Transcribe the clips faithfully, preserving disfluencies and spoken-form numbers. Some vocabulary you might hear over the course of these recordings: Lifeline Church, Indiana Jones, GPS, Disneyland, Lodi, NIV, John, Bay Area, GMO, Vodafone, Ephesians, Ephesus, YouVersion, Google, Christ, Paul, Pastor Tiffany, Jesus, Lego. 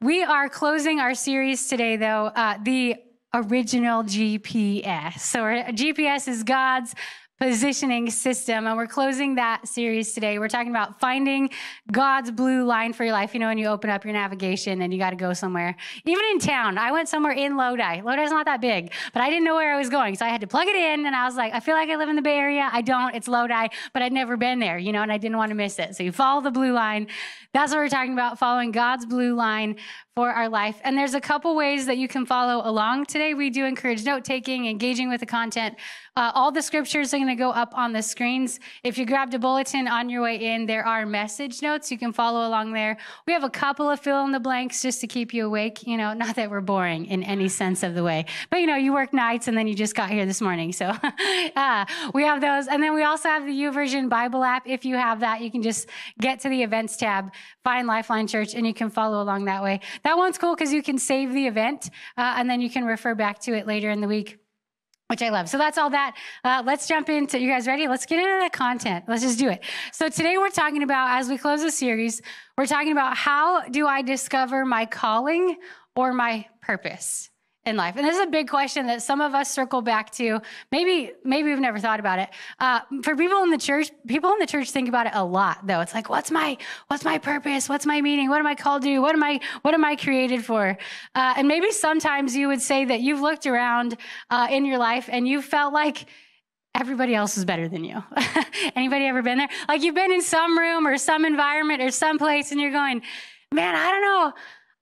We are closing our series today, though, uh, the original G P S. So G P S is God's positioning system, and we're closing that series today. We're talking about finding God's blue line for your life. You know, when you open up your navigation and you got to go somewhere, even in town. I went somewhere in Lodi. Lodi's not that big, but I didn't know where I was going, so I had to plug it in, and I was like, I feel like I live in the Bay Area. I don't. It's Lodi, but I'd never been there, you know, and I didn't want to miss it. So you follow the blue line. That's what we're talking about, following God's blue line for our life. And there's a couple ways that you can follow along today. We do encourage note-taking, engaging with the content. Uh, all the scriptures are going to go up on the screens. If you grabbed a bulletin on your way in, there are message notes. You can follow along there. We have a couple of fill-in-the-blanks just to keep you awake. You know, not that we're boring in any sense of the way. But, you know, you work nights, and then you just got here this morning. So uh, we have those. And then we also have the YouVersion Bible app. If you have that, you can just get to the events tab, find Lifeline Church, and you can follow along that way. That one's cool because you can save the event, uh, and then you can refer back to it later in the week, which I love. So that's all that. Uh, let's jump into, you guys ready? Let's get into the content. Let's just do it. So today we're talking about, as we close the series, we're talking about how do I discover my calling or my purpose in life? And this is a big question that some of us circle back to. Maybe, maybe we've never thought about it. Uh, for people in the church, people in the church think about it a lot, though. It's like, what's my, what's my purpose? What's my meaning? What am I called to? What am I, what am I created for? Uh, and maybe sometimes you would say that you've looked around uh, in your life and you felt like everybody else is better than you. Anybody ever been there? Like you've been in some room or some environment or some place, and you're going, man, I don't know.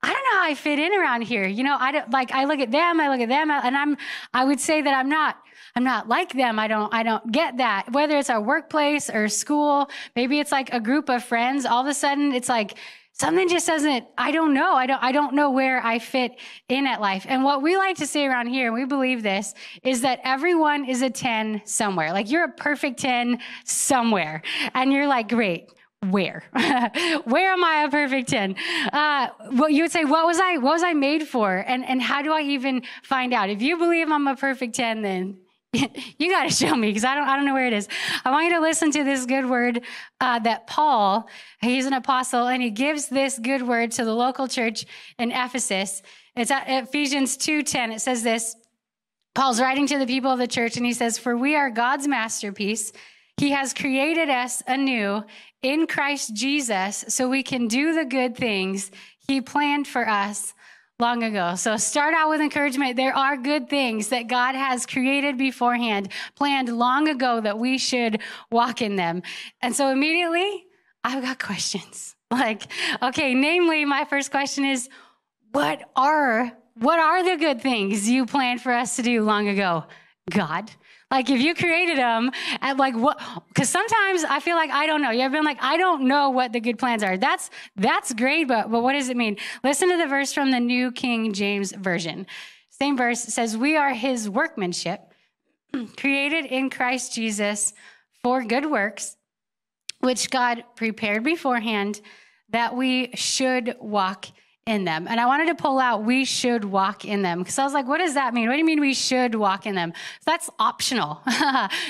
I don't know how I fit in around here. You know, I don't, like, I look at them, I look at them, and I'm, I would say that I'm not, I'm not like them. I don't, I don't get that. Whether it's our workplace or school, maybe it's like a group of friends. All of a sudden it's like something just doesn't, I don't know. I don't, I don't know where I fit in at life. And what we like to say around here, and we believe this, is that everyone is a ten somewhere. Like you're a perfect ten somewhere. And you're like, great. Where? Where am I a perfect ten? Uh, well, you would say, what was I, what was I made for? And, and how do I even find out? If you believe I'm a perfect ten, then you got to show me, because I don't, I don't know where it is. I want you to listen to this good word uh, that Paul, he's an apostle, and he gives this good word to the local church in Ephesus. It's at Ephesians two ten. It says this. Paul's writing to the people of the church, and he says, "For we are God's masterpiece. He has created us anew in Christ Jesus so we can do the good things he planned for us long ago." So start out with encouragement. There are good things that God has created beforehand, planned long ago, that we should walk in them. And so immediately, I've got questions. Like, okay, namely, my first question is, what are, what are the good things you planned for us to do long ago, God? Like if you created them, at like what? Because sometimes I feel like I don't know. You ever been like, I don't know what the good plans are? That's that's great, but but what does it mean? Listen to the verse from the New King James Version. Same verse says, "We are His workmanship, created in Christ Jesus for good works, which God prepared beforehand that we should walk in." in them. And I wanted to pull out, we should walk in them. Because I was like, what does that mean? What do you mean we should walk in them? That's optional.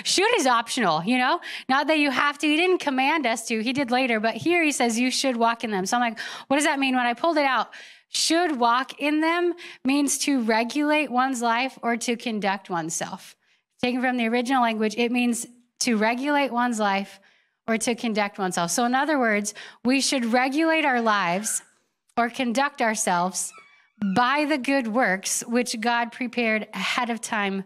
Should is optional, you know, not that you have to. He didn't command us to, he did later, but here he says you should walk in them. So I'm like, what does that mean? When I pulled it out, should walk in them means to regulate one's life or to conduct oneself. Taken from the original language, it means to regulate one's life or to conduct oneself. So in other words, we should regulate our lives or conduct ourselves by the good works which God prepared ahead of time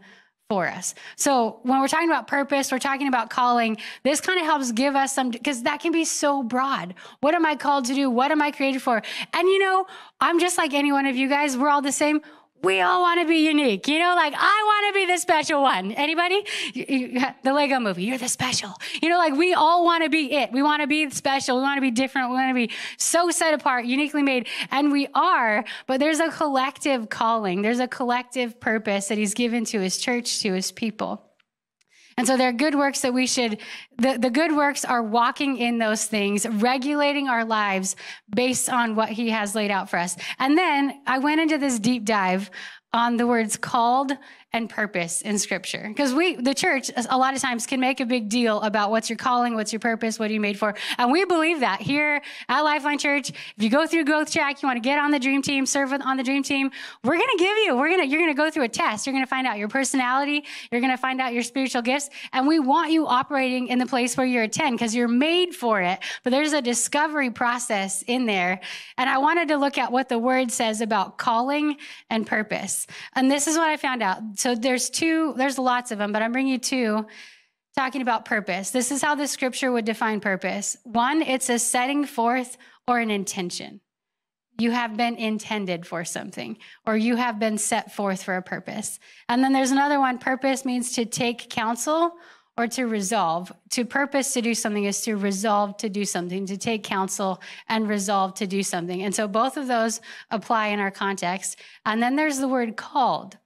for us. So when we're talking about purpose, we're talking about calling. This kind of helps give us some, because that can be so broad. What am I called to do? What am I created for? And you know, I'm just like any one of you guys. We're all the same. We all want to be unique. You know, like I want to be the special one. Anybody? You, you, the Lego movie, you're the special. You know, like we all want to be it. We want to be special. We want to be different. We want to be so set apart, uniquely made. And we are, but there's a collective calling. There's a collective purpose that he's given to his church, to his people. And so there are good works that we should, the, the good works are walking in those things, regulating our lives based on what he has laid out for us. And then I went into this deep dive on the words called and purpose in Scripture. Because we, the church, a lot of times can make a big deal about what's your calling, what's your purpose, what are you made for. And we believe that here at Lifeline Church. If you go through growth track, you want to get on the dream team, serve on the dream team, we're going to give you, we're going to, you're going to go through a test. You're going to find out your personality. You're going to find out your spiritual gifts. And we want you operating in the place where you're a ten because you're made for it. But there's a discovery process in there. And I wanted to look at what the word says about calling and purpose. And this is what I found out. So there's two, there's lots of them, but I'm bringing you two talking about purpose. This is how the scripture would define purpose. One, it's a setting forth or an intention. You have been intended for something, or you have been set forth for a purpose. And then there's another one. Purpose means to take counsel or to resolve. To purpose to do something is to resolve to do something, to take counsel and resolve to do something. And so both of those apply in our context. And then there's the word called.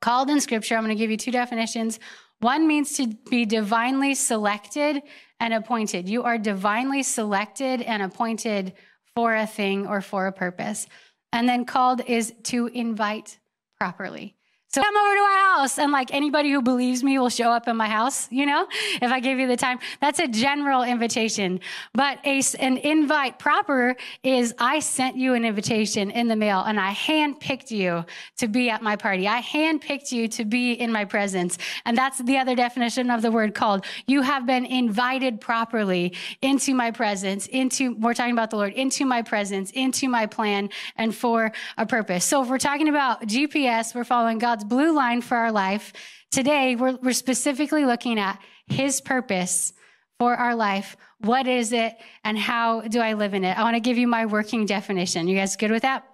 Called in scripture, I'm going to give you two definitions. One means to be divinely selected and appointed. You are divinely selected and appointed for a thing or for a purpose. And then called is to invite properly. So come over to our house, and like anybody who believes me will show up in my house, you know, if I give you the time. That's a general invitation. But a, an invite proper is I sent you an invitation in the mail, and I handpicked you to be at my party. I handpicked you to be in my presence. And that's the other definition of the word called. You have been invited properly into my presence, into, we're talking about the Lord, into my presence, into my plan, and for a purpose. So if we're talking about G P S, we're following God. Blue line for our life. Today, we're, we're specifically looking at his purpose for our life. What is it and how do I live in it? I want to give you my working definition. You guys good with that?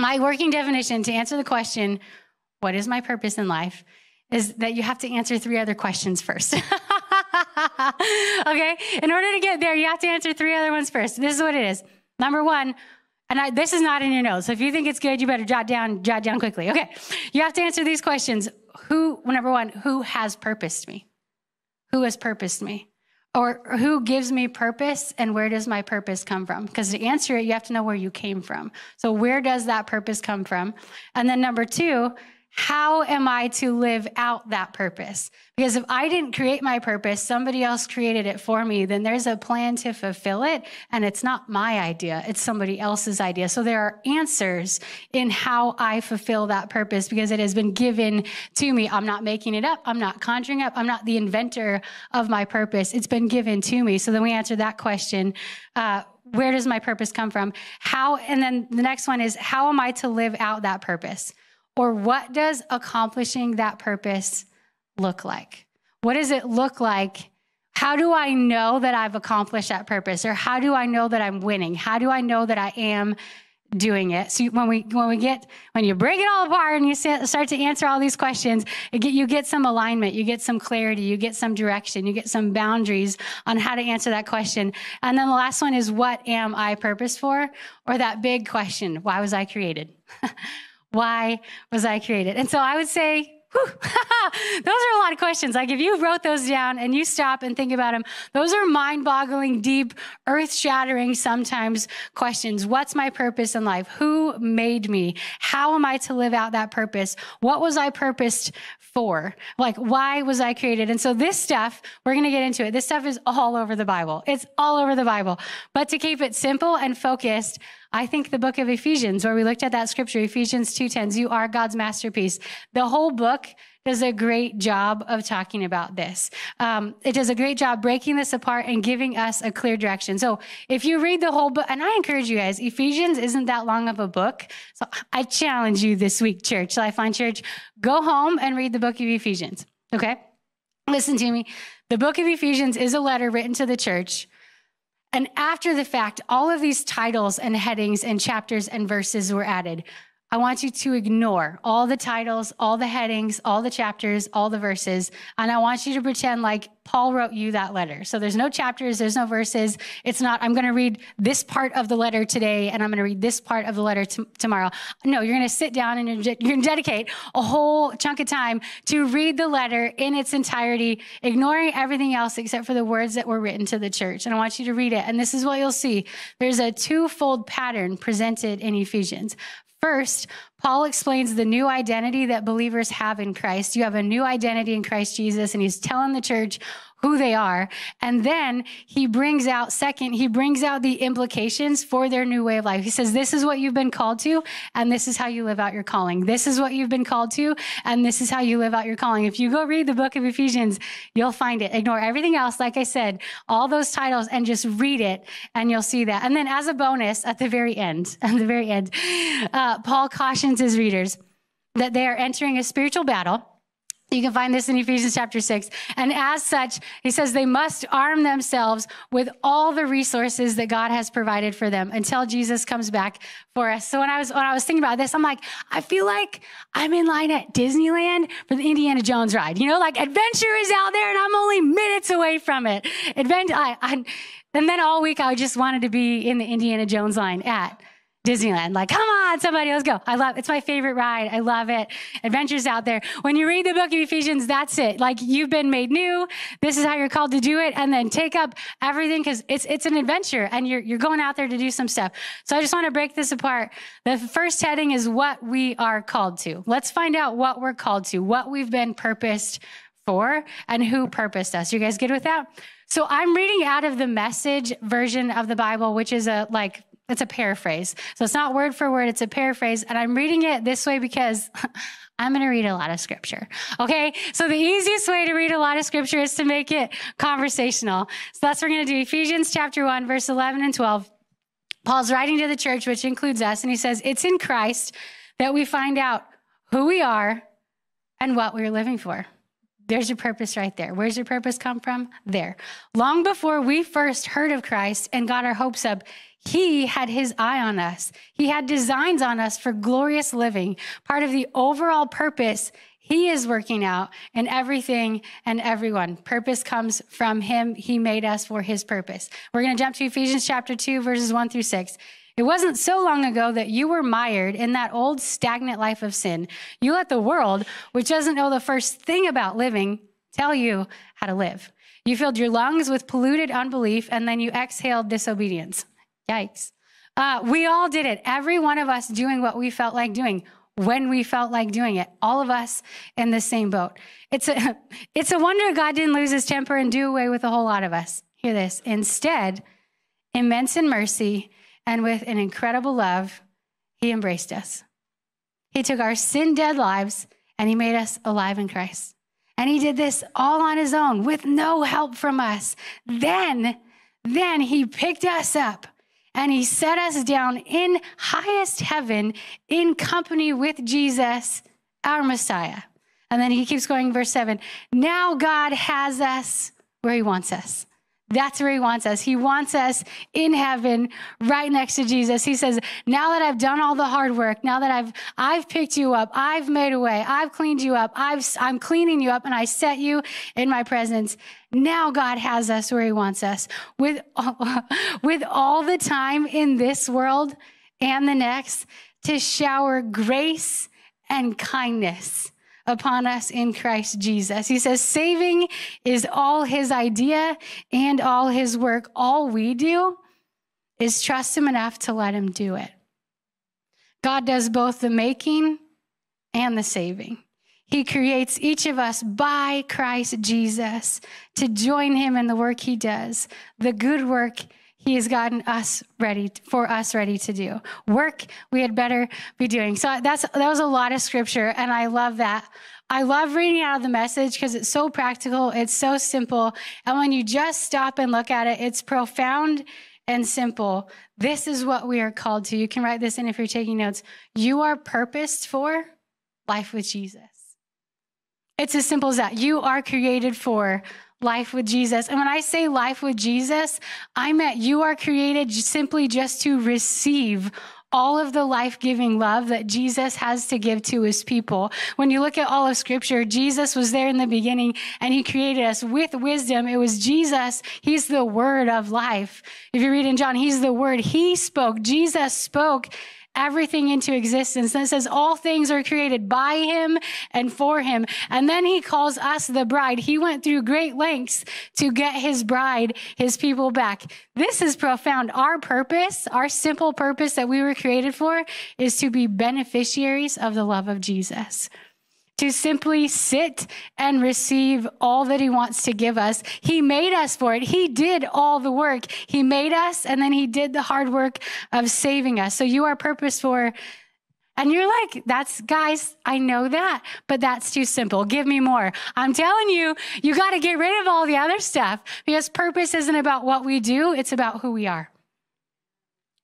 My working definition to answer the question, what is my purpose in life, is that you have to answer three other questions first. Okay? In order to get there, you have to answer three other ones first. This is what it is. Number one, and I, this is not in your notes, so if you think it's good, you better jot down, jot down quickly. Okay, you have to answer these questions. Who, number one, who has purposed me? Who has purposed me? Or who gives me purpose, and where does my purpose come from? Because to answer it, you have to know where you came from. So where does that purpose come from? And then number two, how am I to live out that purpose? Because if I didn't create my purpose, somebody else created it for me, then there's a plan to fulfill it, and it's not my idea, it's somebody else's idea. So there are answers in how I fulfill that purpose because it has been given to me. I'm not making it up, I'm not conjuring up, I'm not the inventor of my purpose. It's been given to me. So then we answer that question, uh, where does my purpose come from? How, and then the next one is, how am I to live out that purpose? Or what does accomplishing that purpose look like? What does it look like? How do I know that I've accomplished that purpose? Or how do I know that I'm winning? How do I know that I am doing it? So when we when we get, when you break it all apart and you start to answer all these questions, get, you get some alignment, you get some clarity, you get some direction, you get some boundaries on how to answer that question. And then the last one is, what am I purposed for? Or that big question, why was I created? Why was I created? And so I would say, whew, those are a lot of questions. Like if you wrote those down and you stop and think about them, those are mind-boggling, deep, earth-shattering sometimes questions. What's my purpose in life? Who made me? How am I to live out that purpose? What was I purposed for? Like, why was I created? And so this stuff, we're going to get into it. This stuff is all over the Bible. It's all over the Bible. But to keep it simple and focused, I think the book of Ephesians, where we looked at that scripture, Ephesians two ten, you are God's masterpiece. The whole book does a great job of talking about this. Um, it does a great job breaking this apart and giving us a clear direction. So if you read the whole book, and I encourage you guys, Ephesians isn't that long of a book. So I challenge you this week, church, Lifeline Church, go home and read the book of Ephesians, okay? Listen to me. The book of Ephesians is a letter written to the church. And after the fact, all of these titles and headings and chapters and verses were added. I want you to ignore all the titles, all the headings, all the chapters, all the verses. And I want you to pretend like Paul wrote you that letter. So there's no chapters, there's no verses. It's not, I'm going to read this part of the letter today, and I'm going to read this part of the letter t- tomorrow. No, you're going to sit down and you're, you're going to dedicate a whole chunk of time to read the letter in its entirety, ignoring everything else except for the words that were written to the church. And I want you to read it. And this is what you'll see. There's a twofold pattern presented in Ephesians. First, Paul explains the new identity that believers have in Christ. You have a new identity in Christ Jesus, and he's telling the church who they are. And then he brings out, second, he brings out the implications for their new way of life. He says, this is what you've been called to, and this is how you live out your calling. This is what you've been called to, and this is how you live out your calling. If you go read the book of Ephesians, you'll find it. Ignore everything else, like I said, all those titles, and just read it, and you'll see that. And then as a bonus, at the very end, at the very end, uh, Paul cautions his readers that they are entering a spiritual battle. You can find this in Ephesians chapter six. And as such, he says they must arm themselves with all the resources that God has provided for them until Jesus comes back for us. So when I was when I was thinking about this, I'm like, I feel like I'm in line at Disneyland for the Indiana Jones ride. You know, like adventure is out there and I'm only minutes away from it. Adventure, I, I, and then all week I just wanted to be in the Indiana Jones line at Disneyland, like, come on, somebody, let's go. I love, it's my favorite ride. I love it. Adventures out there. When you read the book of Ephesians, that's it. Like, you've been made new. This is how you're called to do it. And then take up everything because it's it's an adventure and you're you're going out there to do some stuff. So I just want to break this apart. The first heading is what we are called to. Let's find out what we're called to, what we've been purposed for, and who purposed us. You guys good with that? So I'm reading out of the Message version of the Bible, which is a, like, it's a paraphrase. So it's not word for word, it's a paraphrase. And I'm reading it this way because I'm going to read a lot of scripture. Okay. So the easiest way to read a lot of scripture is to make it conversational. So that's what we're going to do. Ephesians chapter one, verse eleven and twelve. Paul's writing to the church, which includes us. And he says, it's in Christ that we find out who we are and what we're living for. There's your purpose right there. Where's your purpose come from? There. Long before we first heard of Christ and got our hopes up, he had his eye on us. He had designs on us for glorious living, part of the overall purpose he is working out in everything and everyone. Purpose comes from him. He made us for his purpose. We're going to jump to Ephesians chapter two, verses one through six. It wasn't so long ago that you were mired in that old stagnant life of sin. You let the world, which doesn't know the first thing about living, tell you how to live. You filled your lungs with polluted unbelief, and then you exhaled disobedience. Yikes. Uh, we all did it. Every one of us doing what we felt like doing when we felt like doing it. All of us in the same boat. It's a, it's a wonder God didn't lose his temper and do away with a whole lot of us. Hear this. Instead, immense in mercy and with an incredible love, he embraced us. He took our sin-dead lives and he made us alive in Christ. And he did this all on his own with no help from us. Then, then he picked us up. And he set us down in highest heaven in company with Jesus, our Messiah. And then he keeps going, verse seven. Now God has us where he wants us. That's where he wants us. He wants us in heaven, right next to Jesus. He says, now that I've done all the hard work, now that I've I've picked you up, I've made a way, I've cleaned you up, I've, I'm cleaning you up, and I set you in my presence. Now God has us where he wants us. With, with all the time in this world and the next to shower grace and kindness upon us in Christ Jesus. He says, saving is all his idea and all his work. All we do is trust him enough to let him do it. God does both the making and the saving. He creates each of us by Christ Jesus to join him in the work he does, the good work he has gotten us ready for us ready to do work we had better be doing. So that's, that was a lot of scripture. And I love that. I love reading out of the Message because it's so practical. It's so simple. And when you just stop and look at it, it's profound and simple. This is what we are called to. You can write this in if you're taking notes. You are purposed for life with Jesus. It's as simple as that. You are created for life with Jesus. And when I say life with Jesus, I meant you are created simply just to receive all of the life-giving love that Jesus has to give to his people. When you look at all of Scripture, Jesus was there in the beginning, and he created us with wisdom. It was Jesus. He's the word of life. If you read in John, he's the word. He spoke. Jesus spoke everything into existence. And it says all things are created by him and for him. And then he calls us the bride. He went through great lengths to get his bride, his people back. This is profound. Our purpose, our simple purpose that we were created for, is to be beneficiaries of the love of Jesus. To simply sit and receive all that he wants to give us. He made us for it. He did all the work. He made us, and then he did the hard work of saving us. So you are purposed for, and you're like, that's, guys, I know that, but that's too simple. Give me more. I'm telling you, you got to get rid of all the other stuff, because purpose isn't about what we do. It's about who we are.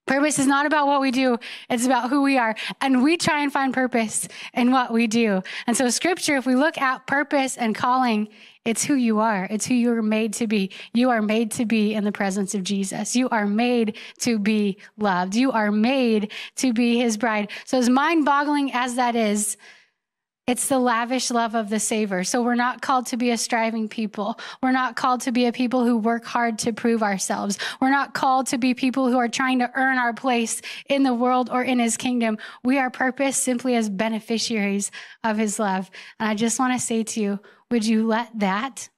Purpose is not about what we do. It's about who we are. And we try and find purpose in what we do. And so Scripture, if we look at purpose and calling, it's who you are. It's who you are made to be. You are made to be in the presence of Jesus. You are made to be loved. You are made to be his bride. So as mind-boggling as that is, it's the lavish love of the Savior. So we're not called to be a striving people. We're not called to be a people who work hard to prove ourselves. We're not called to be people who are trying to earn our place in the world or in his kingdom. We are purposed simply as beneficiaries of his love. And I just want to say to you, would you let that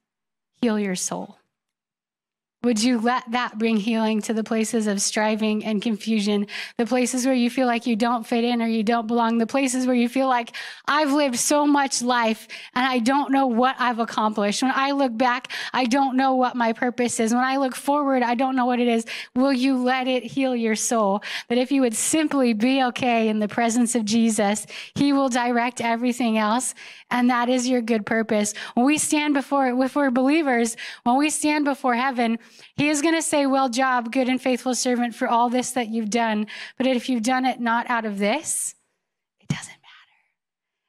heal your soul? Would you let that bring healing to the places of striving and confusion, the places where you feel like you don't fit in or you don't belong, the places where you feel like I've lived so much life and I don't know what I've accomplished. When I look back, I don't know what my purpose is. When I look forward, I don't know what it is. Will you let it heal your soul? That if you would simply be okay in the presence of Jesus, he will direct everything else. And that is your good purpose. When we stand before, if we're believers, when we stand before heaven, he is going to say, well job, good and faithful servant, for all this that you've done. But if you've done it not out of this, it doesn't matter.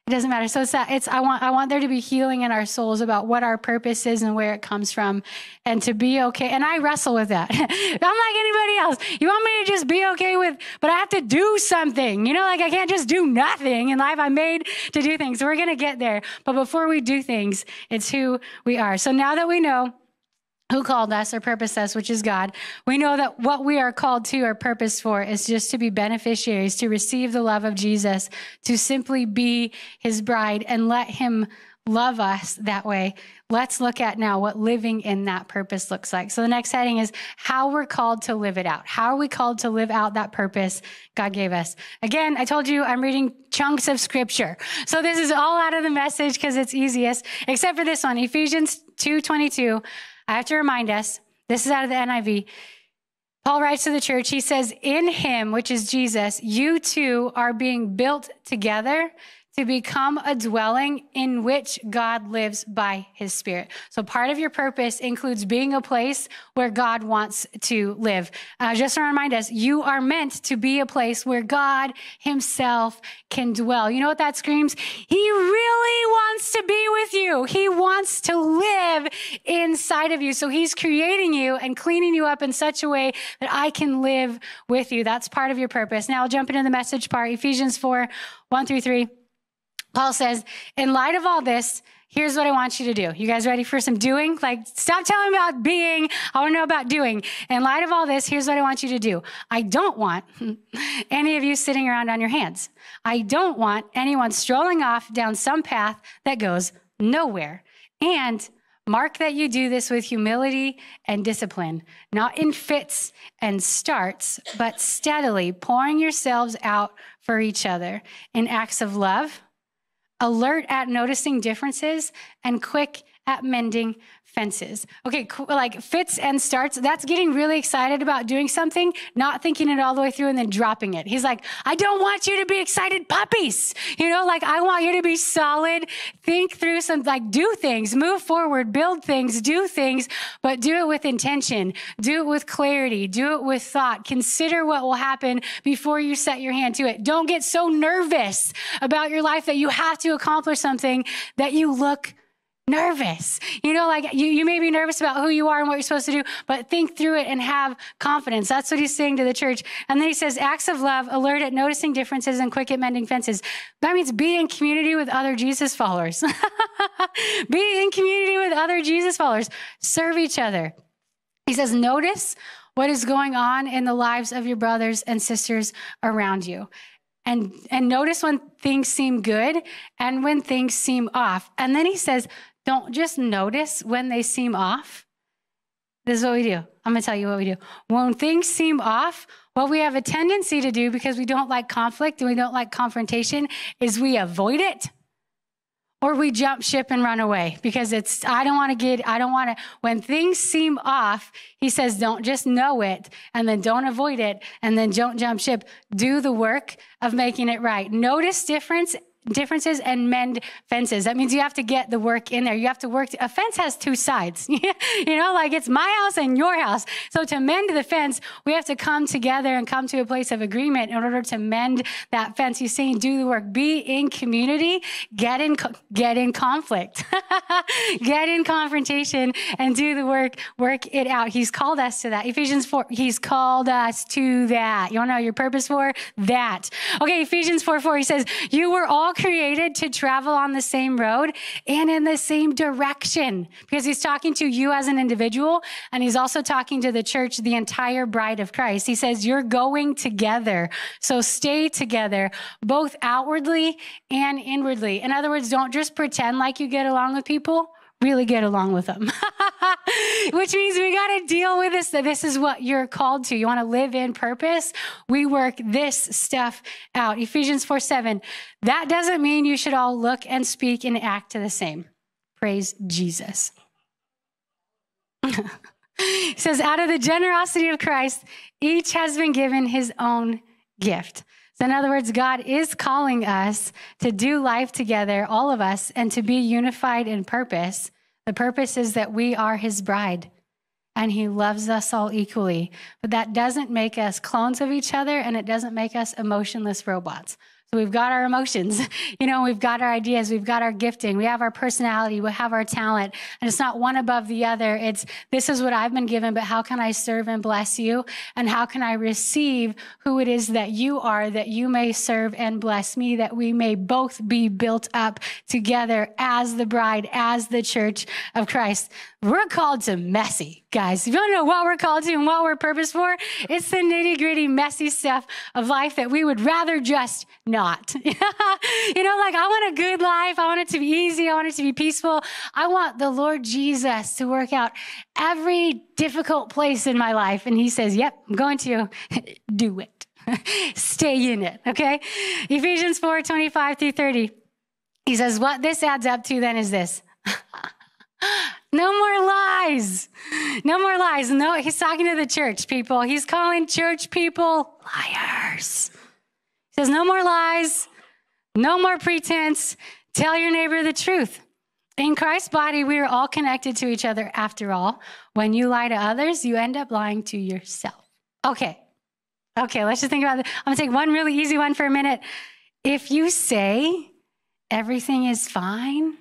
It doesn't matter. So it's that, it's, I want, I want there to be healing in our souls about what our purpose is and where it comes from, and to be okay. And I wrestle with that. I'm like anybody else. You want me to just be okay with, but I have to do something, you know, like I can't just do nothing in life. I'm made to do things. We're going to get there. But before we do things, it's who we are. So now that we know who called us or purposed us, which is God, we know that what we are called to or purposed for is just to be beneficiaries, to receive the love of Jesus, to simply be his bride and let him love us that way. Let's look at now what living in that purpose looks like. So the next heading is how we're called to live it out. How are we called to live out that purpose God gave us? Again, I told you I'm reading chunks of Scripture. So this is all out of the Message because it's easiest, except for this one, Ephesians two twenty-two. I have to remind us, this is out of the N I V. Paul writes to the church, he says, in him, which is Jesus, you two are being built together to become a dwelling in which God lives by his Spirit. So part of your purpose includes being a place where God wants to live. Uh, just to remind us, you are meant to be a place where God himself can dwell. You know what that screams? He really wants to be with you. He wants to live inside of you. So he's creating you and cleaning you up in such a way that I can live with you. That's part of your purpose. Now I'll jump into the Message part, Ephesians four, one through three. Paul says, in light of all this, here's what I want you to do. You guys ready for some doing? Like, stop telling me about being. I want to know about doing. In light of all this, here's what I want you to do. I don't want any of you sitting around on your hands. I don't want anyone strolling off down some path that goes nowhere. And mark that you do this with humility and discipline, not in fits and starts, but steadily pouring yourselves out for each other in acts of love, alert at noticing differences, and quick at mending fences. Okay, like fits and starts, that's getting really excited about doing something, not thinking it all the way through and then dropping it. He's like, I don't want you to be excited puppies. You know, like I want you to be solid, think through some, like do things, move forward, build things, do things, but do it with intention, do it with clarity, do it with thought, consider what will happen before you set your hand to it. Don't get so nervous about your life that you have to accomplish something that you look nervous. You know, like you, you may be nervous about who you are and what you're supposed to do, but think through it and have confidence. That's what he's saying to the church. And then he says, acts of love, alert at noticing differences and quick at mending fences. That means be in community with other Jesus followers. Be in community with other Jesus followers. Serve each other. He says, notice what is going on in the lives of your brothers and sisters around you. And, and notice when things seem good and when things seem off. And then he says, don't just notice when they seem off. This is what we do. I'm going to tell you what we do. When things seem off, what we have a tendency to do, because we don't like conflict and we don't like confrontation, is we avoid it. Or we jump ship and run away because it's, I don't want to get, I don't want to, when things seem off, he says, don't just know it and then don't avoid it and then don't jump ship. Do the work of making it right. Notice difference, differences and mend fences. That means you have to get the work in there. You have to work. To, a fence has two sides, you know, like it's my house and your house. So to mend the fence, we have to come together and come to a place of agreement in order to mend that fence. He's saying, do the work, be in community, get in, get in conflict, get in confrontation and do the work, work it out. He's called us to that. Ephesians four, he's called us to that. You want to know your purpose for that? Okay. Ephesians four four, he says, you were all created to travel on the same road and in the same direction, because he's talking to you as an individual. And he's also talking to the church, the entire bride of Christ. He says, you're going together. So stay together, both outwardly and inwardly. In other words, don't just pretend like you get along with people, really get along with them, which means we got to deal with this, that this is what you're called to. You want to live in purpose. We work this stuff out. Ephesians four seven. That doesn't mean you should all look and speak and act to the same. Praise Jesus. He says, out of the generosity of Christ, each has been given his own gift. So in other words, God is calling us to do life together, all of us, and to be unified in purpose. The purpose is that we are his bride and he loves us all equally. But that doesn't make us clones of each other, and it doesn't make us emotionless robots. So we've got our emotions, you know, we've got our ideas, we've got our gifting, we have our personality, we have our talent, and it's not one above the other. It's, this is what I've been given, but how can I serve and bless you? And how can I receive who it is that you are, that you may serve and bless me, that we may both be built up together as the bride, as the church of Christ. We're called to messy, guys. If you want to know what we're called to and what we're purposed for, it's the nitty gritty, messy stuff of life that we would rather just not. You know, like I want a good life. I want it to be easy. I want it to be peaceful. I want the Lord Jesus to work out every difficult place in my life. And he says, yep, I'm going to do it. Stay in it. Okay. Ephesians four twenty-five through thirty. He says, what this adds up to then is this. No more lies. No more lies. No, he's talking to the church people. He's calling church people liars. He says, no more lies. No more pretense. Tell your neighbor the truth. In Christ's body, we are all connected to each other. After all, when you lie to others, you end up lying to yourself. Okay. Okay. Let's just think about it. I'm going to take one really easy one for a minute. If you say everything is fine,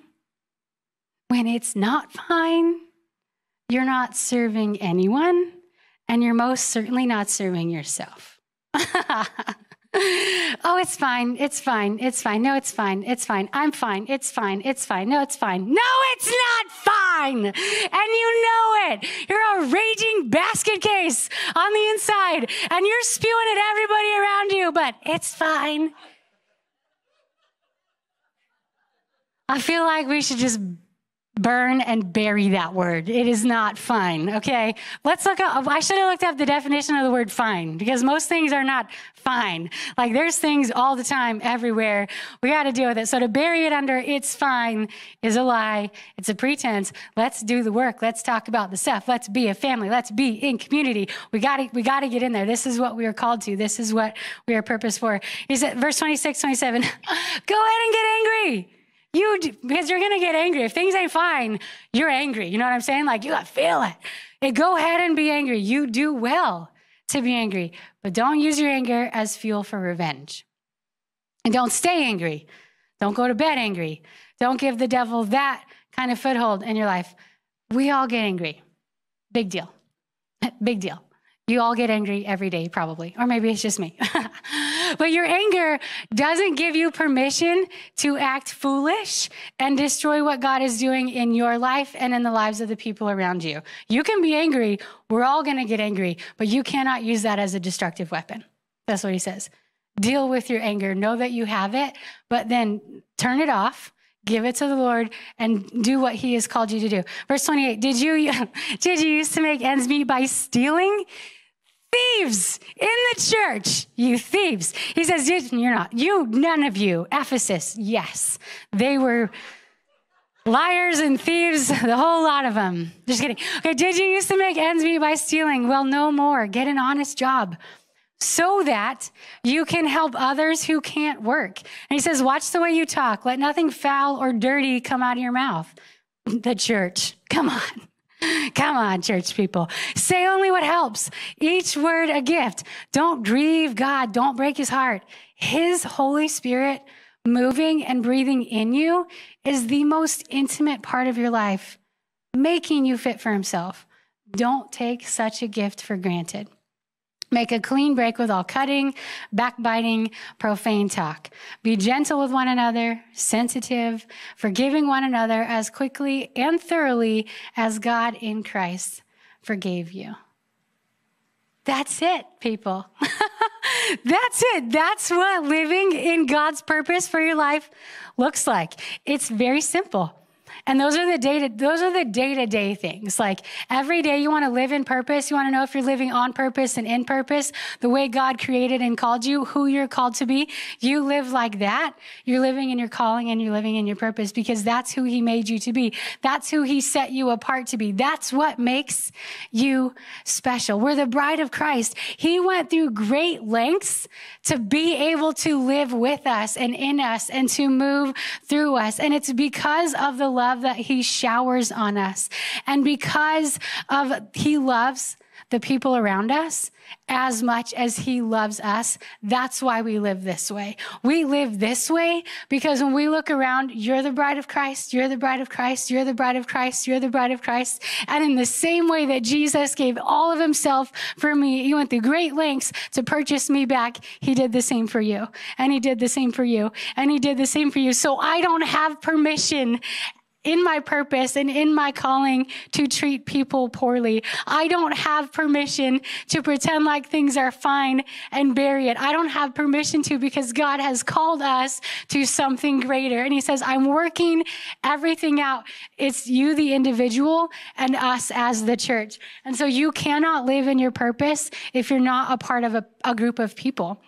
when it's not fine, you're not serving anyone, and you're most certainly not serving yourself. Oh, it's fine. It's fine. It's fine. No, it's fine. It's fine. I'm fine. It's fine. It's fine. No, it's fine. No, it's not fine. And you know it. You're a raging basket case on the inside, and you're spewing at everybody around you, but it's fine. I feel like we should just burn and bury that word. It is not fine. Okay. Let's look up. I should have looked up the definition of the word fine, because most things are not fine. Like there's things all the time, everywhere. We got to deal with it. So to bury it under it's fine is a lie. It's a pretense. Let's do the work. Let's talk about the stuff. Let's be a family. Let's be in community. We got to, we got to get in there. This is what we are called to. This is what we are purposed for. He said, verse twenty-six, twenty-seven, go ahead and get angry. You do, because you're going to get angry. If things ain't fine, you're angry. You know what I'm saying? Like, you got to feel it. And go ahead and be angry. You do well to be angry, but don't use your anger as fuel for revenge. And don't stay angry. Don't go to bed angry. Don't give the devil that kind of foothold in your life. We all get angry. Big deal. Big deal. You all get angry every day, probably. Or maybe it's just me. But your anger doesn't give you permission to act foolish and destroy what God is doing in your life and in the lives of the people around you. You can be angry. We're all going to get angry. But you cannot use that as a destructive weapon. That's what he says. Deal with your anger. Know that you have it, but then turn it off. Give it to the Lord and do what he has called you to do. Verse twenty-eight, did you, did you used to make ends meet by stealing? Thieves in the church, you thieves. He says, you're not, you, none of you. Ephesus, yes. They were liars and thieves, the whole lot of them. Just kidding. Okay, did you used to make ends meet by stealing? Well, no more. Get an honest job, so that you can help others who can't work. And he says, watch the way you talk. Let nothing foul or dirty come out of your mouth. The church, come on. Come on, church people. Say only what helps. Each word a gift. Don't grieve God. Don't break his heart. His Holy Spirit moving and breathing in you is the most intimate part of your life, making you fit for himself. Don't take such a gift for granted. Make a clean break with all cutting, backbiting, profane talk. Be gentle with one another, sensitive, forgiving one another as quickly and thoroughly as God in Christ forgave you. That's it, people. That's it. That's what living in God's purpose for your life looks like. It's very simple. And those are the day to, those are the day-to-day things. Like every day you want to live in purpose. You want to know if you're living on purpose and in purpose, the way God created and called you, who you're called to be. You live like that. You're living in your calling and you're living in your purpose because that's who he made you to be. That's who he set you apart to be. That's what makes you special. We're the bride of Christ. He went through great lengths to be able to live with us and in us and to move through us. And it's because of the love that he showers on us. And because of he loves the people around us as much as he loves us, that's why we live this way. We live this way because when we look around, you're the bride of Christ, you're the bride of Christ, you're the bride of Christ, you're the bride of Christ. And in the same way that Jesus gave all of himself for me, he went through great lengths to purchase me back. He did the same for you, and he did the same for you, and he did the same for you. So I don't have permission in my purpose and in my calling to treat people poorly. I don't have permission to pretend like things are fine and bury it. I don't have permission to, because God has called us to something greater. And he says, I'm working everything out. It's you, the individual, and us as the church. And so you cannot live in your purpose if you're not a part of a, a group of people.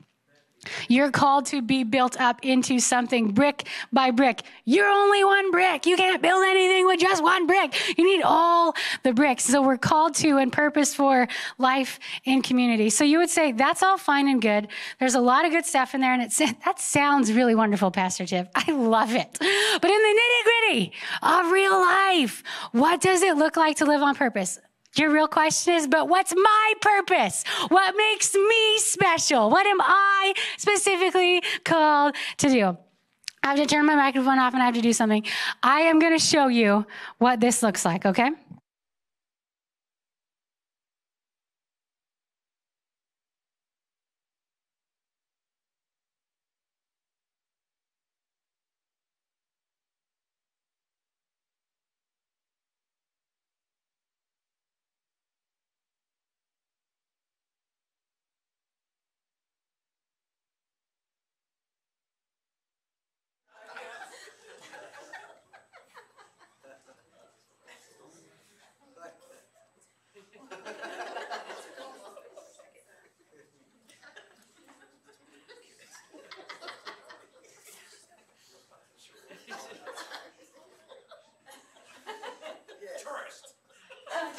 You're called to be built up into something brick by brick. You're only one brick. You can't build anything with just one brick. You need all the bricks. So we're called to and purpose for life in community. So you would say, that's all fine and good. There's a lot of good stuff in there. And it's, that sounds really wonderful, Pastor Tiff. I love it. But in the nitty-gritty of real life, what does it look like to live on purpose? Your real question is, but what's my purpose? What makes me special? What am I specifically called to do? I have to turn my microphone off and I have to do something. I am going to show you what this looks like, okay? I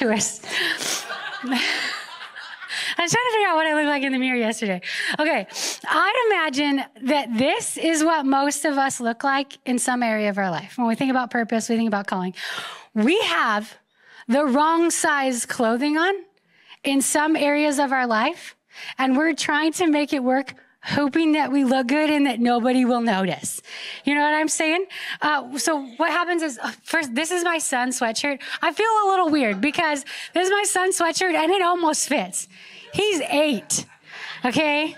was trying to figure out what I looked like in the mirror yesterday. Okay, I'd imagine that this is what most of us look like in some area of our life. When we think about purpose, we think about calling. We have the wrong size clothing on in some areas of our life, and we're trying to make it work hoping that we look good and that nobody will notice. You know what I'm saying? Uh, so what happens is, first, this is my son's sweatshirt. I feel a little weird because this is my son's sweatshirt and it almost fits. He's eight, okay?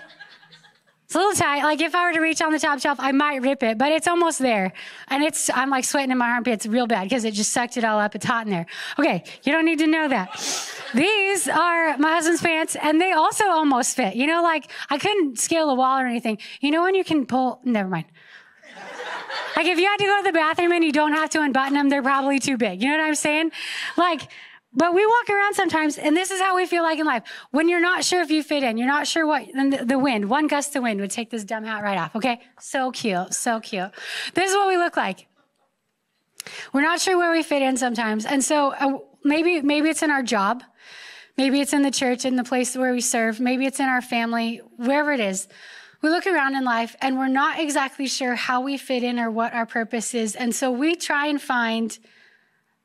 It's a little tight. Like if I were to reach on the top shelf, I might rip it, but it's almost there. And it's, I'm like sweating in my armpits real bad because it just sucked it all up. It's hot in there. Okay. You don't need to know that. These are my husband's pants and they also almost fit. You know, like I couldn't scale a wall or anything. You know when you can pull, never mind. Like if you had to go to the bathroom and you don't have to unbutton them, they're probably too big. You know what I'm saying? Like, but we walk around sometimes, and this is how we feel like in life. When you're not sure if you fit in, you're not sure what, then the wind, one gust of wind would take this dumb hat right off, okay? So cute, so cute. This is what we look like. We're not sure where we fit in sometimes. And so uh, maybe maybe it's in our job. Maybe it's in the church, in the place where we serve. Maybe it's in our family, wherever it is. We look around in life, and we're not exactly sure how we fit in or what our purpose is. And so we try and find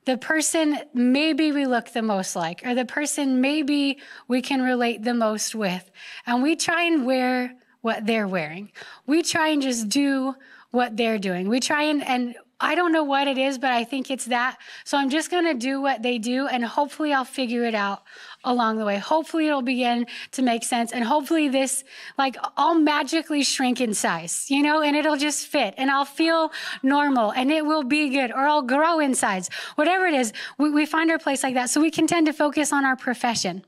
the person maybe we look the most like, or the person maybe we can relate the most with. And we try and wear what they're wearing. We try and just do what they're doing. We try and, and I don't know what it is, but I think it's that. So I'm just gonna do what they do, and hopefully I'll figure it out along the way. Hopefully it'll begin to make sense. And hopefully this, like, I'll magically shrink in size, you know, and it'll just fit and I'll feel normal and it will be good, or I'll grow in size. Whatever it is, we, we find our place like that. So we can tend to focus on our profession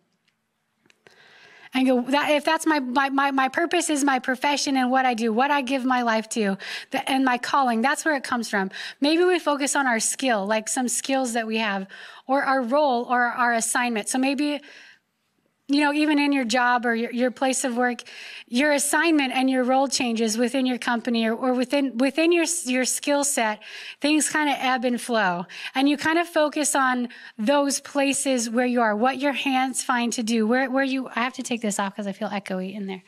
and go, that, if that's my, my, my, my purpose is my profession and what I do, what I give my life to, the, and my calling, that's where it comes from. Maybe we focus on our skill, like some skills that we have, or our role or our assignment. So maybe, you know, even in your job or your, your place of work, your assignment and your role changes within your company, or, or within within your, your skill set. Things kind of ebb and flow. And you kind of focus on those places where you are, what your hands find to do, where, where you, I have to take this off because I feel echoey in there.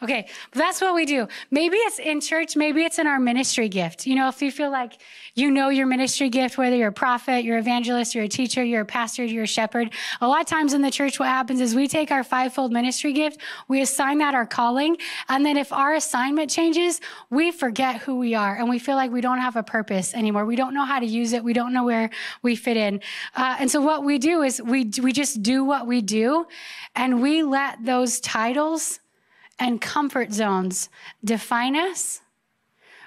Okay, but that's what we do. Maybe it's in church, maybe it's in our ministry gift. You know, if you feel like you know your ministry gift, whether you're a prophet, you're an evangelist, you're a teacher, you're a pastor, you're a shepherd. A lot of times in the church, what happens is we take our fivefold ministry gift, we assign that our calling, and then if our assignment changes, we forget who we are, and we feel like we don't have a purpose anymore. We don't know how to use it. We don't know where we fit in. Uh, and so what we do is we we just do what we do, and we let those titles and comfort zones define us,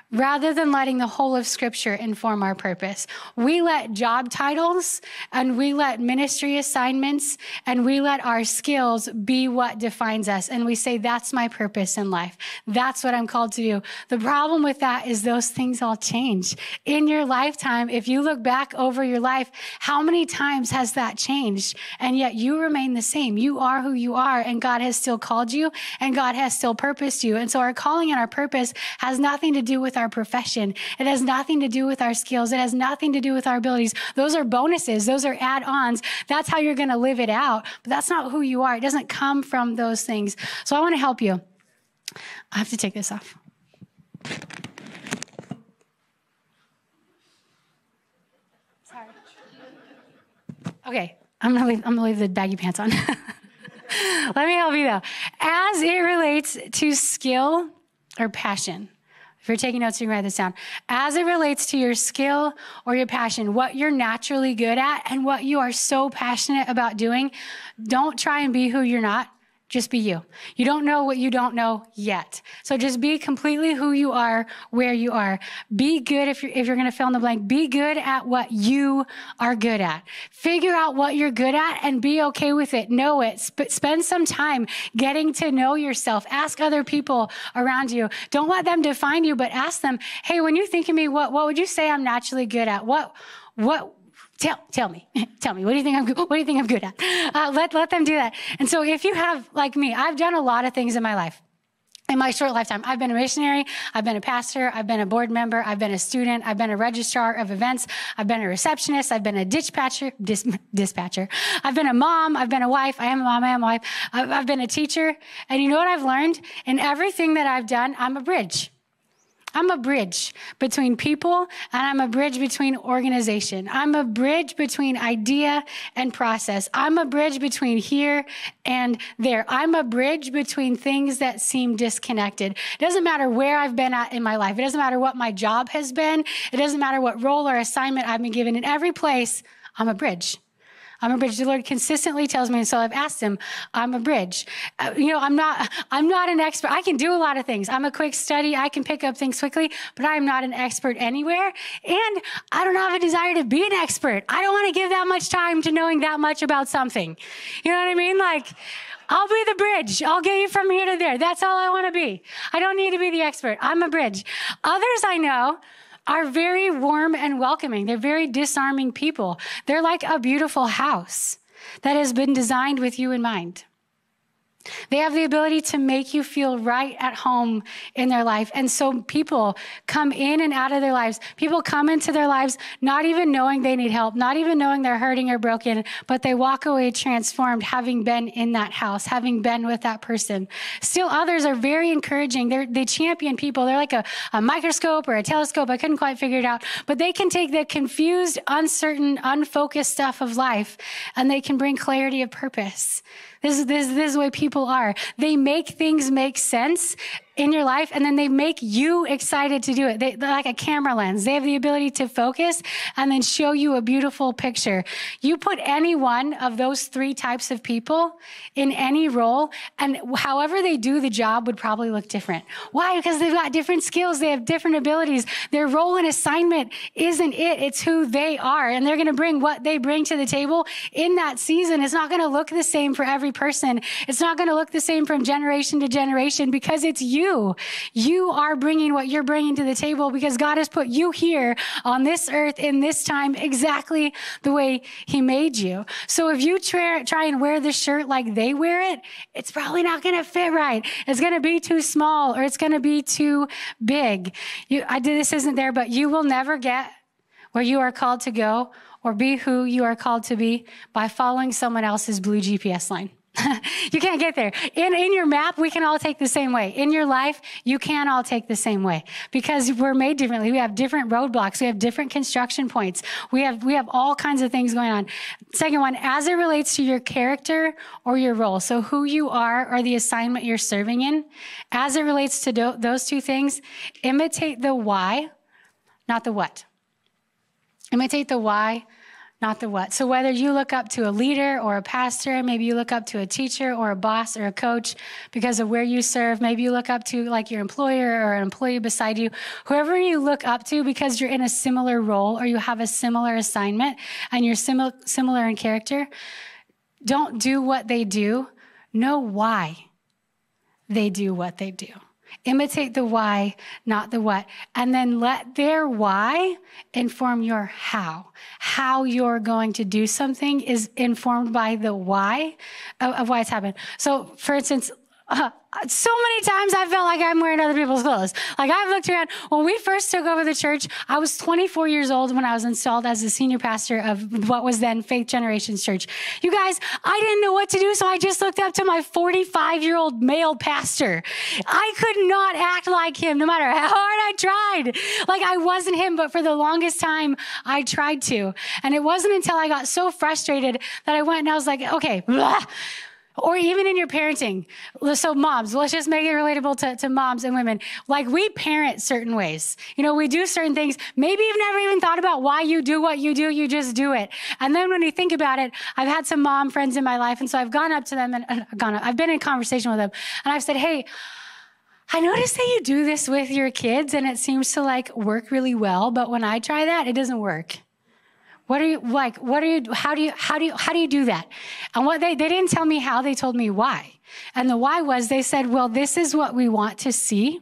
rather than letting the whole of Scripture inform our purpose. We let job titles and we let ministry assignments and we let our skills be what defines us. And we say, that's my purpose in life. That's what I'm called to do. The problem with that is those things all change. In your lifetime, if you look back over your life, how many times has that changed? And yet you remain the same. You are who you are, and God has still called you, and God has still purposed you. And so our calling and our purpose has nothing to do with our profession. It has nothing to do with our skills. It has nothing to do with our abilities. Those are bonuses. Those are add-ons. That's how you're going to live it out. But that's not who you are. It doesn't come from those things. So I want to help you. I have to take this off. Sorry. Okay. I'm going to leave, I'm going to leave the baggy pants on. Let me help you though. As it relates to skill or passion, if you're taking notes, you can write this down. As it relates to your skill or your passion, what you're naturally good at and what you are so passionate about doing, don't try and be who you're not. Just be you. You don't know what you don't know yet. So just be completely who you are, where you are. Be good if you're, if you're going to fill in the blank. Be good at what you are good at. Figure out what you're good at and be okay with it. Know it. Sp- spend some time getting to know yourself. Ask other people around you. Don't let them define you, but ask them, hey, when you think of me, what, what would you say I'm naturally good at? What, what, Tell, tell me, tell me, what do you think I'm good, what do you think I'm good at? Uh, let, let them do that. And so if you have, like me, I've done a lot of things in my life. In my short lifetime, I've been a missionary, I've been a pastor, I've been a board member, I've been a student, I've been a registrar of events, I've been a receptionist, I've been a dispatcher, dis, dispatcher. I've been a mom, I've been a wife, I am a mom, I am a wife, I've, I've been a teacher. And you know what I've learned? In everything that I've done, I'm a bridge. I'm a bridge between people, and I'm a bridge between organization. I'm a bridge between idea and process. I'm a bridge between here and there. I'm a bridge between things that seem disconnected. It doesn't matter where I've been at in my life. It doesn't matter what my job has been. It doesn't matter what role or assignment I've been given. In every place, I'm a bridge. I'm a bridge. The Lord consistently tells me, and so I've asked him, I'm a bridge. Uh, you know, I'm not, I'm not an expert. I can do a lot of things. I'm a quick study. I can pick up things quickly, but I'm not an expert anywhere. And I don't have a desire to be an expert. I don't want to give that much time to knowing that much about something. You know what I mean? Like, I'll be the bridge. I'll get you from here to there. That's all I want to be. I don't need to be the expert. I'm a bridge. Others I know are very warm and welcoming. They're very disarming people. They're like a beautiful house that has been designed with you in mind. They have the ability to make you feel right at home in their life. And so people come in and out of their lives. People come into their lives not even knowing they need help, not even knowing they're hurting or broken, but they walk away transformed, having been in that house, having been with that person. Still others are very encouraging. They're, they champion people. They're like a, a microscope or a telescope. I couldn't quite figure it out. But they can take the confused, uncertain, unfocused stuff of life, and they can bring clarity of purpose. This is, this, this is the way people are. They make things make sense in your life, and then they make you excited to do it. They, they're like a camera lens. They have the ability to focus and then show you a beautiful picture. You put any one of those three types of people in any role, and however they do the job would probably look different. Why? Because they've got different skills. They have different abilities. Their role and assignment isn't it. It's who they are, and they're going to bring what they bring to the table in that season. It's not going to look the same for every person. It's not going to look the same from generation to generation because it's you. You are bringing what you're bringing to the table because God has put you here on this earth in this time exactly the way he made you. So if you try, try and wear this shirt like they wear it, it's probably not going to fit right. It's going to be too small or it's going to be too big. You, I did, this isn't there, but you will never get where you are called to go or be who you are called to be by following someone else's blue G P S line. You can't get there. In, in your map, we can all take the same way. In your life, you can all take the same way because we're made differently. We have different roadblocks. We have different construction points. We have, we have all kinds of things going on. Second one, as it relates to your character or your role. So who you are or the assignment you're serving in. As it relates to do, those two things, imitate the why, not the what. Imitate the why, not the what. So whether you look up to a leader or a pastor, maybe you look up to a teacher or a boss or a coach because of where you serve, maybe you look up to like your employer or an employee beside you, whoever you look up to because you're in a similar role or you have a similar assignment and you're similar similar in character, don't do what they do. Know why they do what they do. Imitate the why, not the what. And then let their why inform your how. How you're going to do something is informed by the why of, of why it's happened. So for instance, uh, so many times I felt like I'm wearing other people's clothes. Like I've looked around. When we first took over the church, I was twenty-four years old when I was installed as the senior pastor of what was then Faith Generations Church. You guys, I didn't know what to do, so I just looked up to my forty-five-year-old male pastor. I could not act like him, no matter how hard I tried. Like I wasn't him, but for the longest time, I tried to. And it wasn't until I got so frustrated that I went and I was like, okay, blah. Or even in your parenting. So moms, let's just make it relatable to, to moms and women. Like we parent certain ways. You know, we do certain things. Maybe you've never even thought about why you do what you do. You just do it. And then when you think about it, I've had some mom friends in my life. And so I've gone up to them and uh, gone up, I've been in conversation with them. And I've said, hey, I noticed that you do this with your kids and it seems to like work really well. But when I try that, it doesn't work. What are you like? What are you, how do you, how do you, how do you do that? And what they, they didn't tell me how, they told me why. And the why was they said, well, this is what we want to see.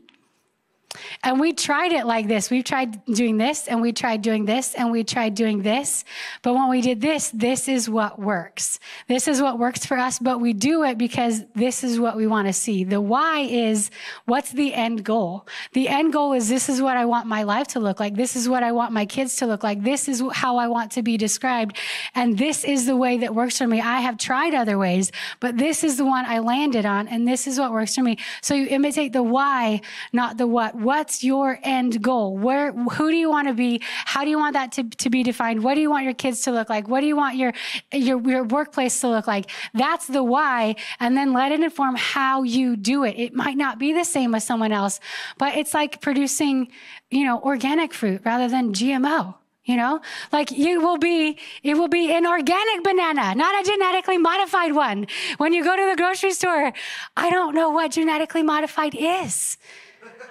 And we tried it like this. We've tried doing this and we tried doing this and we tried doing this. But when we did this, this is what works. This is what works for us, but we do it because this is what we want to see. The why is what's the end goal? The end goal is this is what I want my life to look like. This is what I want my kids to look like. This is how I want to be described. And this is the way that works for me. I have tried other ways, but this is the one I landed on and this is what works for me. So you imitate the why, not the what. What's your end goal? Where, who do you want to be? How do you want that to, to be defined? What do you want your kids to look like? What do you want your, your, your workplace to look like? That's the why. And then let it inform how you do it. It might not be the same as someone else, but it's like producing, you know, organic fruit rather than G M O. You know, like you will be, it will be an organic banana, not a genetically modified one. When you go to the grocery store, I don't know what genetically modified is.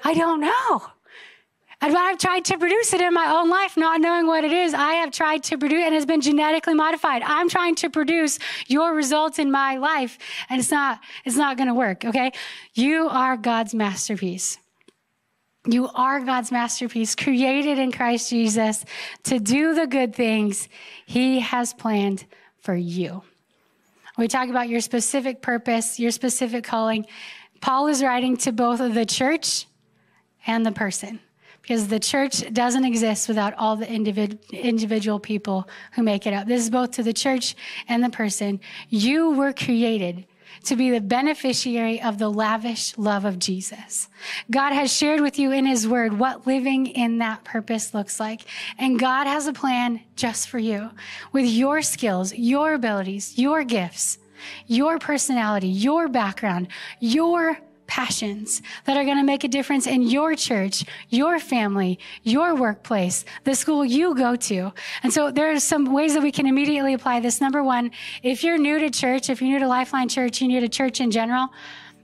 I don't know. And I've tried to produce it in my own life, not knowing what it is. I have tried to produce, and it's been genetically modified. I'm trying to produce your results in my life, and it's not, it's not going to work. Okay. You are God's masterpiece. You are God's masterpiece, created in Christ Jesus to do the good things he has planned for you. We talk about your specific purpose, your specific calling. Paul is writing to both of the church and the person, because the church doesn't exist without all the individ- individual people who make it up. This is both to the church and the person. You were created to be the beneficiary of the lavish love of Jesus. God has shared with you in his word what living in that purpose looks like. And God has a plan just for you with your skills, your abilities, your gifts, your personality, your background, your passions that are going to make a difference in your church, your family, your workplace, the school you go to. And so there are some ways that we can immediately apply this. Number one, if you're new to church, if you're new to Lifeline Church, you're new to church in general,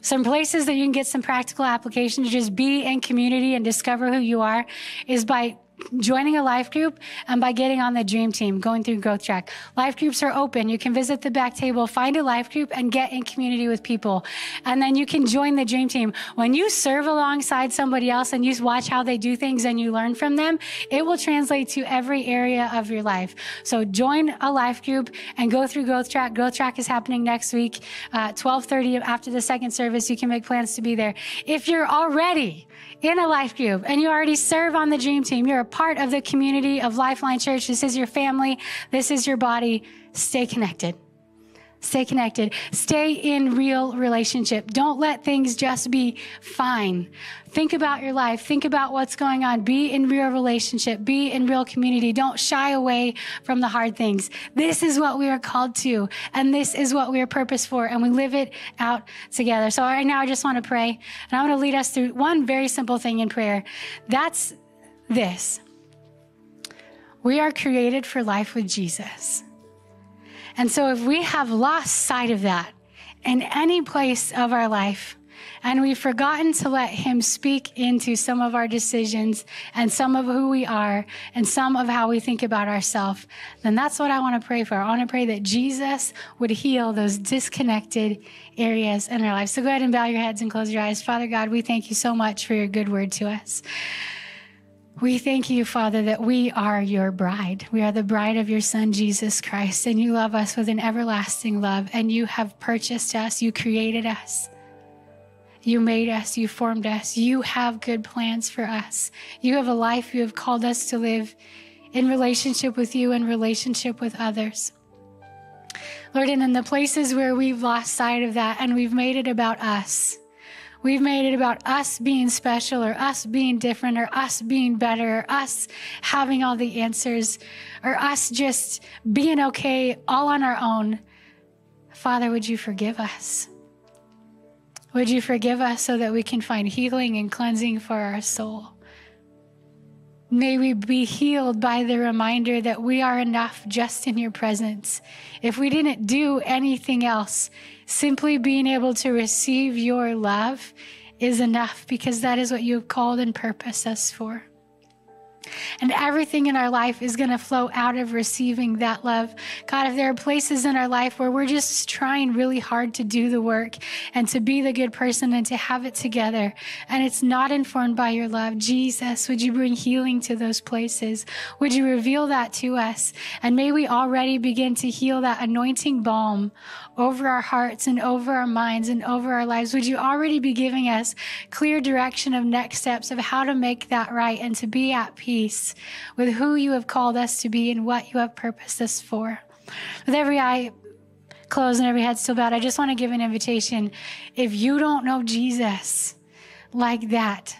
some places that you can get some practical application to just be in community and discover who you are is by joining a life group and by getting on the dream team, going through growth track. Life groups are open. You can visit the back table, find a life group and get in community with people. And then you can join the dream team. When you serve alongside somebody else and you watch how they do things and you learn from them, it will translate to every area of your life. So join a life group and go through growth track. Growth track is happening next week, uh, twelve thirty after the second service. You can make plans to be there. If you're already in a life group and you already serve on the dream team, you're a part of the community of Lifeline Church. This is your family. This is your body. Stay connected. Stay connected. Stay in real relationship. Don't let things just be fine. Think about your life. Think about what's going on. Be in real relationship. Be in real community. Don't shy away from the hard things. This is what we are called to, and this is what we are purposed for, and we live it out together. So right now, I just want to pray, and I want to lead us through one very simple thing in prayer. That's this. We are created for life with Jesus. And so if we have lost sight of that in any place of our life, and we've forgotten to let him speak into some of our decisions and some of who we are and some of how we think about ourselves, then that's what I want to pray for. I want to pray that Jesus would heal those disconnected areas in our lives. So go ahead and bow your heads and close your eyes. Father God, we thank you so much for your good word to us. We thank you, Father, that we are your bride. We are the bride of your son, Jesus Christ, and you love us with an everlasting love, and you have purchased us. You created us. You made us. You formed us. You have good plans for us. You have a life. You have called us to live in relationship with you and relationship with others. Lord, and in the places where we've lost sight of that and we've made it about us, we've made it about us being special or us being different or us being better or us having all the answers or us just being okay all on our own. Father, would you forgive us? Would you forgive us so that we can find healing and cleansing for our soul? May we be healed by the reminder that we are enough just in your presence. If we didn't do anything else, simply being able to receive your love is enough, because that is what you have called and purposed us for. And everything in our life is going to flow out of receiving that love. God, if there are places in our life where we're just trying really hard to do the work and to be the good person and to have it together, and it's not informed by your love, Jesus, would you bring healing to those places? Would you reveal that to us? And may we already begin to heal that anointing balm over our hearts and over our minds and over our lives. Would you already be giving us clear direction of next steps of how to make that right and to be at peace with who you have called us to be and what you have purposed us for? With every eye closed and every head still bowed, I just want to give an invitation. If you don't know Jesus like that,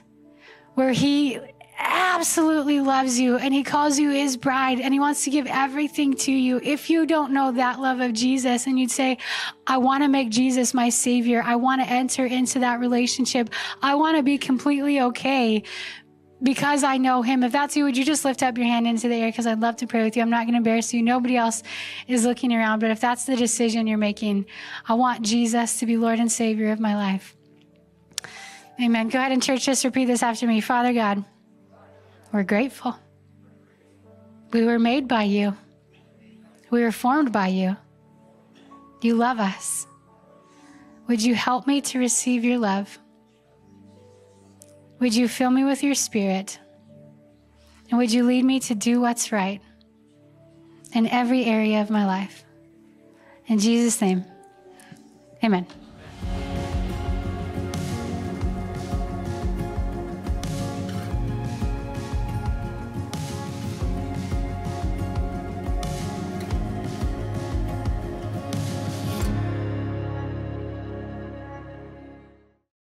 where he absolutely loves you and he calls you his bride and he wants to give everything to you. If you don't know that love of Jesus and you'd say, I want to make Jesus my savior, I want to enter into that relationship, I want to be completely okay because I know him. If that's you, would you just lift up your hand into the air because I'd love to pray with you. I'm not going to embarrass you. Nobody else is looking around, but if that's the decision you're making, I want Jesus to be Lord and Savior of my life. Amen. Go ahead and church, just repeat this after me. Father God, we're grateful. We were made by you. We were formed by you. You love us. Would you help me to receive your love? Would you fill me with your spirit? And would you lead me to do what's right in every area of my life? In Jesus' name, amen.